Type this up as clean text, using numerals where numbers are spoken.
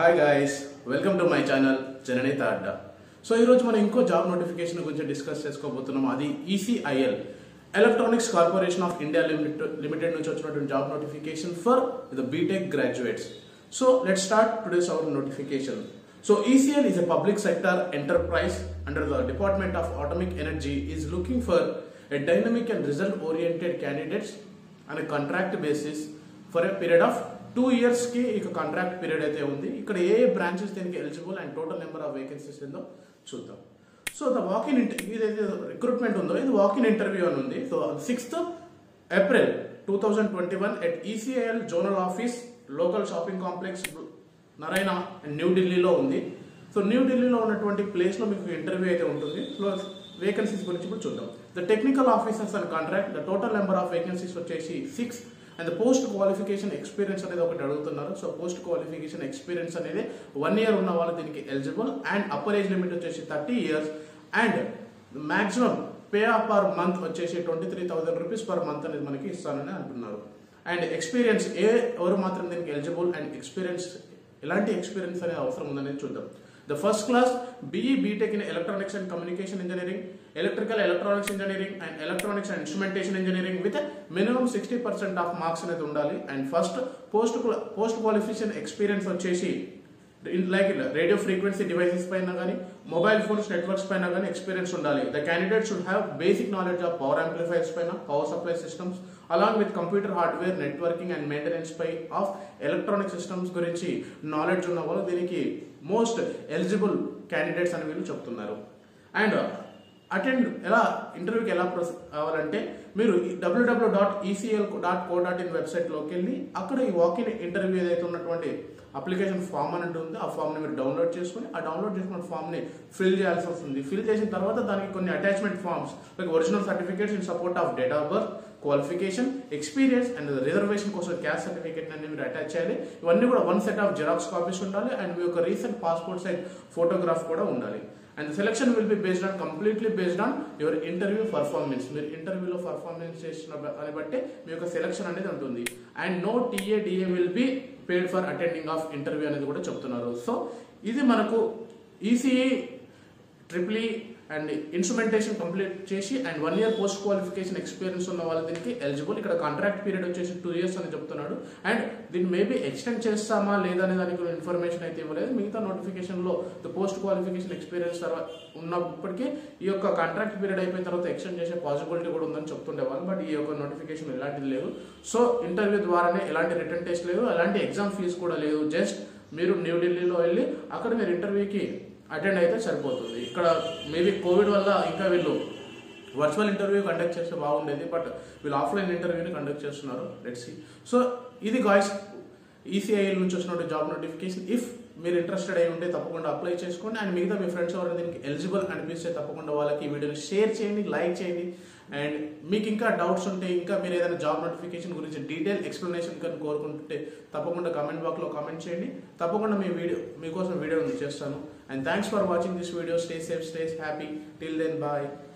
Hi guys, welcome to my channel Chananeh Thadda. So I will discuss job notification ECIL Electronics Corporation of India Limited job notification for the B.tech graduates. So let's start today's our notification. So ECIL is a public sector enterprise under the Department of Atomic Energy is looking for a dynamic and result oriented candidates on a contract basis for a period of 2 years ki eka contract period aithe undi ikkada ee branches deniki eligible and total number of vacancies undo chuddam. So the walk in recruitment undo idu walk in interview anundi. So 6th April 2021 at ECIL zonal office local shopping complex Naraina and New Delhi lo undi. So New Delhi lo unnatundi place lo meeku interview aithe untundi. So vacancies gurinchi kuda chuddam. The technical officers and contract the total number of vacancies vachesi 6 and the post qualification experience anedi okati adugutunnaru. So post qualification experience anedi 1 year unna vallu diniki eligible and upper age limit vachesi 30 years and the maximum pay per month vachesi 23000 rupees per month anedi manaki isthanani antunnaru. And experience a evaru matram diniki eligible and experience elanti experience anedi avasaram undanedi chuddam. The first class BE B.tech in Electronics and Communication Engineering, Electrical Electronics Engineering and Electronics and Instrumentation Engineering with a minimum 60% of marks in it. And first post-qualification experience or chesi like radio frequency devices by Nagani, mobile phones networks by Nagani experience undali. The candidate should have basic knowledge of power amplifiers by power supply systems along with computer hardware networking and maintenance by of electronic systems gurinchi knowledge unnavalu deniki most eligible candidates అని వీళ్ళు చెప్తున్నారు. And attend ఎలా ఇంటర్వ్యూకి ఎలా అవ్వాలంటే మీరు www.ecil.co.in వెబ్సైట్లోకి వెళ్ళి అక్కడ ఈ వాక్ ఇన్ ఇంటర్వ్యూ ఏదైతే ఉన్నటువంటి అప్లికేషన్ ఫామ్ అనేది ఉందో ఆ ఫామ్ని మీరు డౌన్లోడ్ చేసుకుని ఆ డౌన్లోడ్ చేసుకున్న ఫామ్ని ఫిల్ చేయాల్సి వస్తుంది. ఫిల్ చేసిన తర్వాత దానికి కొన్ని attachment forms like original certificates in support of date of birth qualification, experience and the reservation కోసం caste certificate ని మీరు అటాచ్ చేయాలి. ఇవన్నీ కూడా one set of xerox copies ఉండాలి and మీ యొక్క recent passport size photograph కూడా ఉండాలి. And the selection will be based on completely based on your interview performance. మీరు ఇంటర్వ్యూలో పర్ఫార్మెన్స్ చేసిన దాన్ని బట్టి మీ యొక్క సెలక్షన్ అనేది ఉంటుంది. And no TADA will be paid for attending of interview అనేది కూడా చెప్తున్నారు. సో ఇది మనకు ECE EEE and instrumentation complete చేసి and 1 year post qualification experience ఉన్న వాళ్ళ దీనికి eligible. ఇక్కడ కాంట్రాక్ట్ పీరియడ్ వచ్చేసి 2 years అని చెప్తున్నాడు. అండ్ దీన్ని మేబీ ఎక్స్టెండ్ చేస్తామా లేదా అనే దానికి ఇన్ఫర్మేషన్ అయితే ఇవ్వలేదు. మిగతా నోటిఫికేషన్లో పోస్ట్ క్వాలిఫికేషన్ ఎక్స్పీరియన్స్ తర్వాత ఉన్నప్పటికీ ఈ యొక్క కాంట్రాక్ట్ పీరియడ్ అయిపోయిన తర్వాత ఎక్స్టెండ్ చేసే పాసిబిలిటీ కూడా ఉందని చెప్తుండేవాళ్ళు. బట్ ఈ యొక్క నోటిఫికేషన్ ఎలాంటిది లేదు. సో ఇంటర్వ్యూ ద్వారానే ఎలాంటి రిటర్న్ టెస్ట్ లేదు, ఎలాంటి ఎగ్జామ్ ఫీజు కూడా లేదు. జస్ట్ మీరు న్యూఢిల్లీలో వెళ్ళి అక్కడ మీరు ఇంటర్వ్యూకి అటెండ్ అయితే సరిపోతుంది. ఇక్కడ మేబీ కోవిడ్ వల్ల ఇంకా వీళ్ళు వర్చువల్ ఇంటర్వ్యూ కండక్ట్ చేస్తే బాగుండేది, బట్ వీళ్ళు ఆఫ్లైన్ ఇంటర్వ్యూని కండక్ట్ చేస్తున్నారు. Let's see. సో ఇది గాయ్స్ ECIL నుంచి వచ్చినటువంటి జాబ్ నోటిఫికేషన్. ఇఫ్ మీరు ఇంట్రెస్టెడ్ అయి ఉంటే తప్పకుండా అప్లై చేసుకోండి. అండ్ మిగతా మీ ఫ్రెండ్స్ ఎవరైనా దీనికి ఎలిజిబుల్ అనిపిస్తే తప్పకుండా వాళ్ళకి ఈ వీడియోని షేర్ చేయండి, లైక్ చేయండి. అండ్ మీకు ఇంకా డౌట్స్ ఉంటే, ఇంకా మీరు ఏదైనా జాబ్ నోటిఫికేషన్ గురించి డీటెయిల్ ఎక్స్ప్లెనేషన్ కానీ కోరుకుంటుంటే తప్పకుండా కమెంట్ బాక్స్లో కామెంట్ చేయండి. తప్పకుండా మీకోసం వీడియో చేస్తాను. And thanks for watching this video. Stay safe, stay happy. Till then, bye.